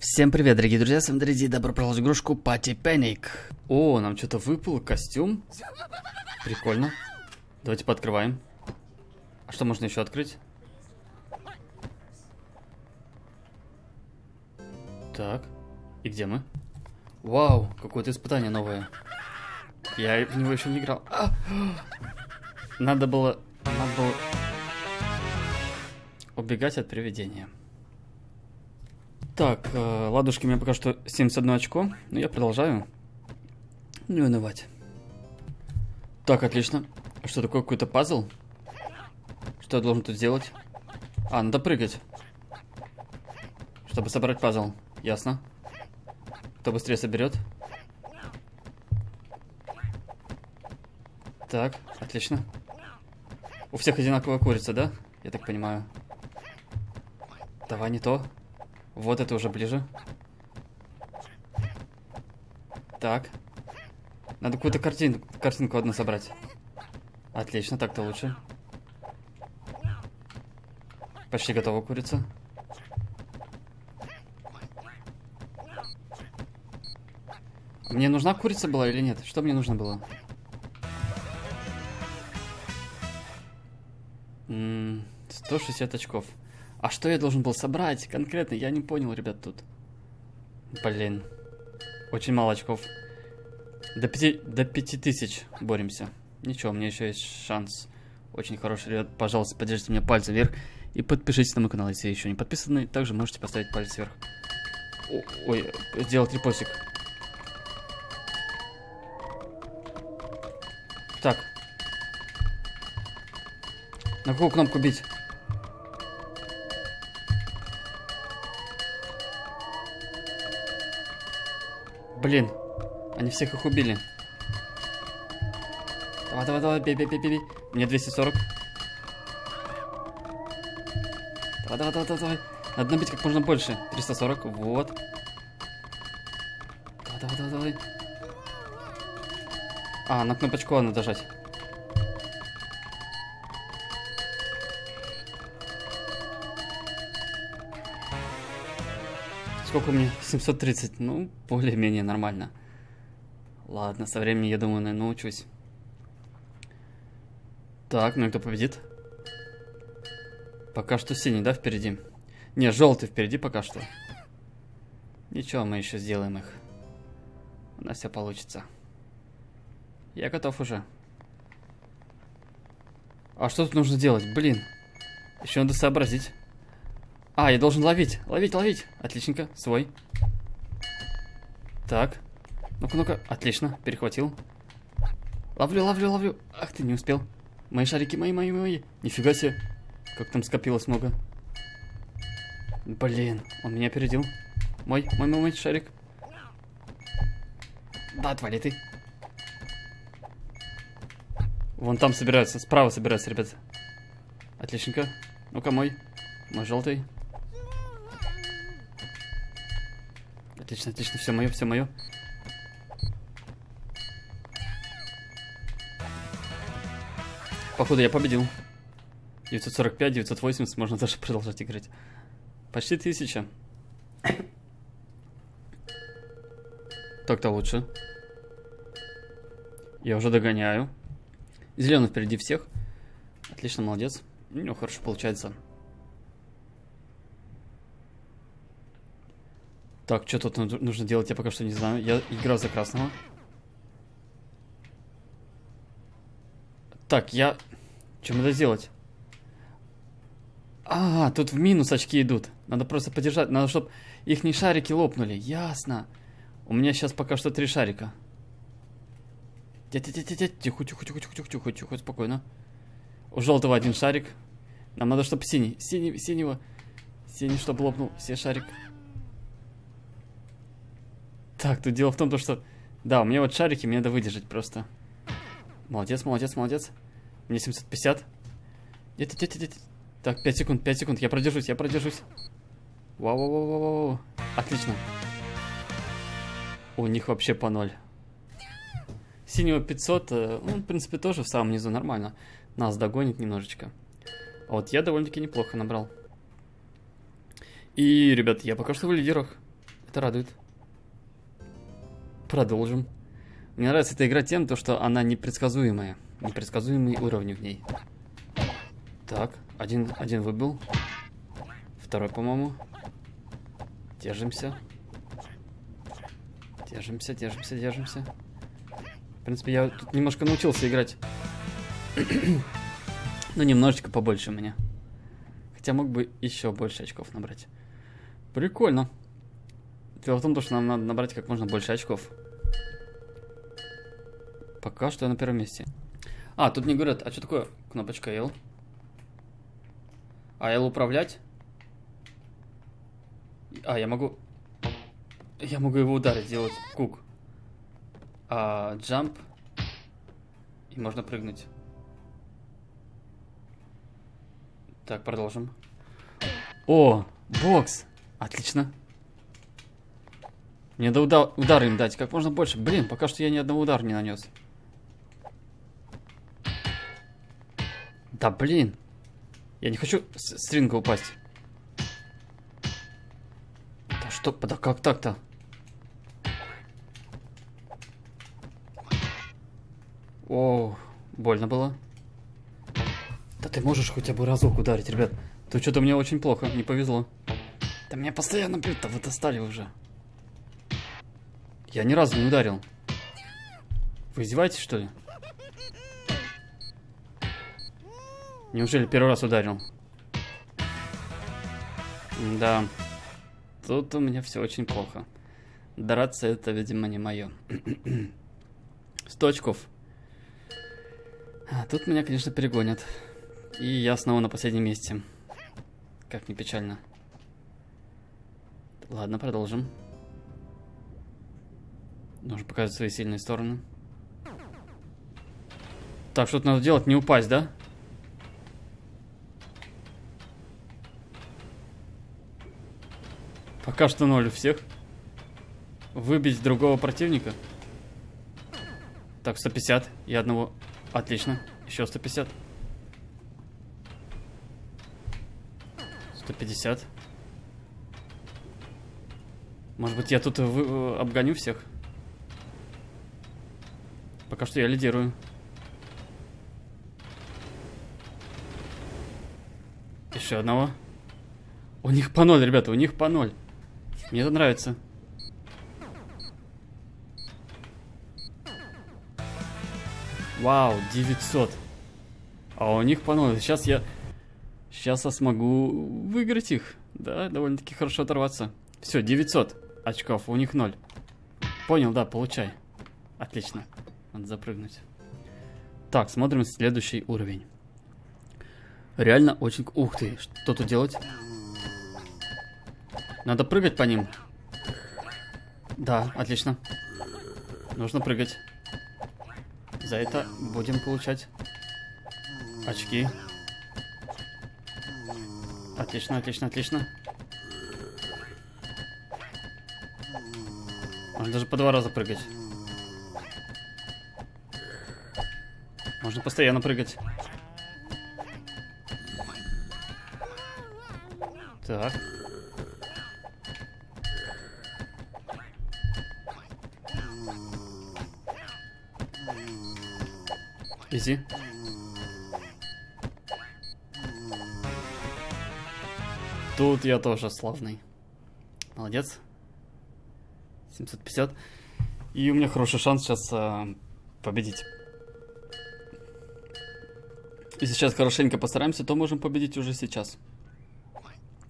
Всем привет, дорогие друзья, с вами DarRidi, добро пожаловать в игрушку Party Panic. О, нам что-то выпал костюм. Прикольно. Давайте пооткрываем. А что можно еще открыть? Так, и где мы? Вау, какое-то испытание новое. Я в него еще не играл. Надо было убегать от привидения. Так, ладушки у меня пока что 71 очко, но я продолжаю не унывать. Так, отлично. Что такое, какой-то пазл? Что я должен тут сделать? А, надо прыгать, чтобы собрать пазл. Ясно. Кто быстрее соберет. Так, отлично. У всех одинаковая курица, да? Я так понимаю. Давай, не то. Вот это уже ближе. Так. Надо какую-то картинку одну собрать. Отлично, так-то лучше. Почти готова курица. Мне нужна курица была или нет? Что мне нужно было? Ммм, 160 очков. А что я должен был собрать конкретно? Я не понял, ребят, тут. Блин. Очень мало очков. До 5000 боремся. Ничего, у меня еще есть шанс. Очень хороший, ребят. Пожалуйста, поддержите меня пальцем вверх. И подпишитесь на мой канал, если еще не подписаны. Также можете поставить палец вверх. Ой, сделать репостик. Так. На какую кнопку бить? Блин, они всех их убили. Давай, давай, давай, бей. Мне 240. Давай, давай, давай, давай. Надо набить как можно больше. 340, вот. Давай, давай, давай, давай. А, на кнопочку надо нажать. Сколько мне? 730. Ну, более-менее нормально. Ладно, со временем, я думаю, научусь. Так, ну и кто победит? Пока что синий, да, впереди? Не, желтый впереди пока что. Ничего, мы еще сделаем их. У нас все получится. Я готов уже. А что тут нужно делать? Блин. Еще надо сообразить. А, я должен ловить. Ловить. Отличненько. Свой. Так. Ну-ка. Отлично. Перехватил. Ловлю. Ах ты, не успел. Мои шарики, мои. Нифига себе. Как там скопилось много. Блин. Он меня опередил. Мой шарик. Да, отвали ты. Вон там собираются. Справа собираются, ребята. Отличненько. Ну-ка, мой. Мой желтый. Отлично, все мое. Походу я победил. 945, 980, можно даже продолжать играть. Почти 1000. Так-то лучше. Я уже догоняю. Зеленый впереди всех. Отлично, молодец. У него хорошо получается. Так, что тут нужно делать, я пока что не знаю. Я играл за красного. Так, я... Чем надо сделать? А, тут в минус очки идут. Надо просто подержать. Надо, чтобы их не шарики лопнули. Ясно. У меня сейчас пока что 3 шарика. Тихо, спокойно. У желтого 1 шарик. Нам надо, чтобы синий, чтобы лопнул. Все шарик. Так, тут дело в том, что... Да, у меня вот шарики, мне надо выдержать просто. Молодец. Мне 750. Так, 5 секунд. Я продержусь. Вау. Отлично. У них вообще по 0. Синего 500, ну, в принципе, тоже в самом низу нормально. Нас догонит немножечко. А вот я довольно-таки неплохо набрал. И, ребят, я пока что в лидерах. Это радует. Продолжим. Мне нравится эта игра тем, что она непредсказуемая. Непредсказуемые уровни в ней. Так, один выбил. Второй, по-моему. Держимся. Держимся. В принципе, я тут немножко научился играть. Ну, немножечко побольше меня. Хотя мог бы еще больше очков набрать. Прикольно. Дело в том, что нам надо набрать как можно больше очков. Пока что я на первом месте. А, тут не говорят, а что такое кнопочка L? А L управлять? А, я могу... Я могу его ударить, сделать кук. А, джамп. И можно прыгнуть. Так, продолжим. О, бокс. Отлично. Мне надо удар им дать как можно больше. Блин, пока что я ни одного удара не нанес. Да блин. Я не хочу с ринга упасть. Да что, да как так-то? О, больно было. Да ты можешь хотя бы разок ударить, ребят. Тут что-то мне очень плохо, не повезло. Да меня постоянно бьют, да вы достали уже. Я ни разу не ударил. Вы издеваетесь, что ли? Неужели первый раз ударил? Да. Тут у меня все очень плохо. Драться это, видимо, не мое. 100 очков. А тут меня, конечно, перегонят. И я снова на последнем месте. Как ни печально. Ладно, продолжим. Нужно показать свои сильные стороны. Так, что-то надо делать, не упасть, да? Пока что 0 у всех. Выбить другого противника. Так, 150 и одного... Отлично. Еще 150. 150. Может быть, я тут обгоню всех? Пока что я лидирую. Еще одного. У них по 0, ребята, у них по 0. Мне это нравится. Вау, 900. А у них по 0. Сейчас я смогу выиграть их. Да, довольно-таки хорошо оторваться. Все, 900 очков, у них 0. Понял, да, получай. Отлично. Надо запрыгнуть. Так, смотрим следующий уровень. Реально очень... Ух ты, что тут делать? Надо прыгать по ним. Да, отлично. Нужно прыгать. За это будем получать очки. Отлично, отлично, отлично. Можно даже по 2 раза прыгать. Можно постоянно прыгать. Так. Изи. Тут я тоже славный. Молодец. 750. И у меня хороший шанс сейчас победить. Если сейчас хорошенько постараемся, то можем победить уже сейчас.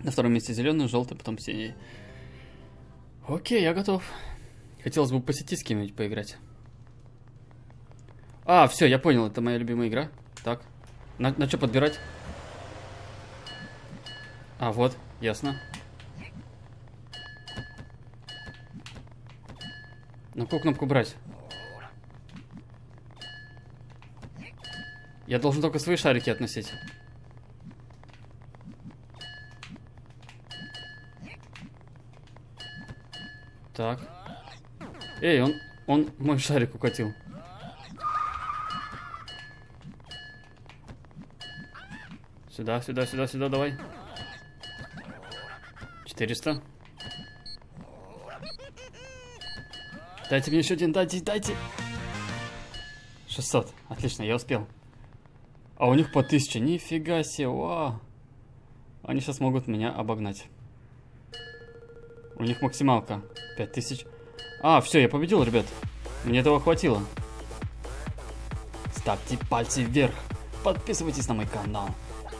На втором месте зеленый, желтый, потом синий. Окей, я готов. Хотелось бы по сети с кем-нибудь поиграть. А, все, я понял, это моя любимая игра. Так, на что подбирать? А, вот, ясно. На какую кнопку брать? Я должен только свои шарики относить. Так. Эй, он мой шарик укатил. Сюда, сюда, сюда, сюда, давай. 400. Дайте мне еще один, дайте. 600. Отлично, я успел. А у них по 1000. Нифига себе, вау. Они сейчас могут меня обогнать. У них максималка 5000. А, все, я победил, ребят. Мне этого хватило. Ставьте пальцы вверх. Подписывайтесь на мой канал.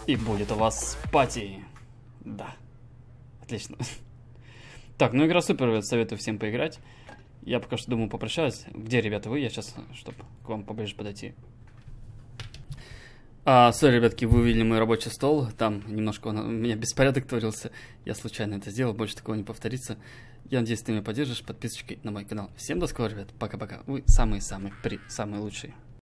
И будет у вас пати. Да. Отлично. Так, ну игра супер, ребят, советую всем поиграть. Я пока что думаю попрощаюсь. Где, ребята, вы? Я сейчас, чтобы к вам поближе подойти. Сори, ребятки, вы увидели мой рабочий стол. Там немножко у меня беспорядок творился. Я случайно это сделал, больше такого не повторится. Я надеюсь, ты меня поддержишь подписочкой на мой канал. Всем до скорого, ребят. Пока-пока. Вы самые-самые лучшие.